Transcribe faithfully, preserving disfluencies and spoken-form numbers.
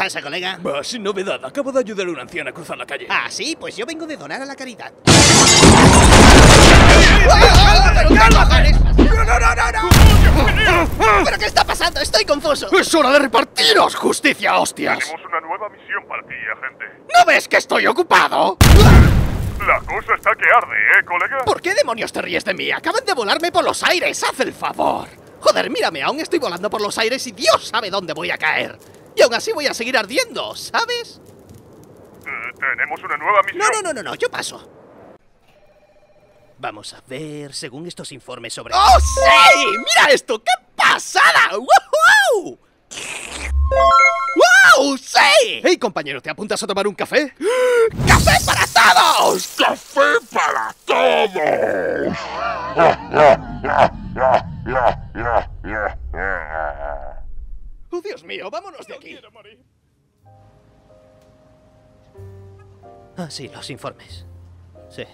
pasa, colega? Bah, sin novedad. Acabo de ayudar a una anciana a cruzar la calle. Ah, sí, pues yo vengo de donar a la caridad. ¡No, no, no, no, no! ¿Pero qué está pasando? Estoy confuso. ¡Es hora de repartiros justicia, hostias! Tenemos una nueva misión para ti, agente. ¿No ves que estoy ocupado? La cosa está que arde, ¿eh, colega? ¿Por qué demonios te ríes de mí? Acaban de volarme por los aires, haz el favor. Joder, mírame, aún estoy volando por los aires y Dios sabe dónde voy a caer. Y aún así voy a seguir ardiendo, ¿sabes? Eh, tenemos una nueva misión. No, no, no, no, no, yo paso. Vamos a ver, según estos informes sobre... ¡Oh, sí! ¡Mira esto! ¡Qué pasada! ¡Wow! ¡Wow! ¡Sí! Hey, compañero, ¿te apuntas a tomar un café? ¡Café para todos! ¡Café para todos! ¡Oh, Dios mío! ¡Vámonos de aquí! Ah, sí, los informes. Sí.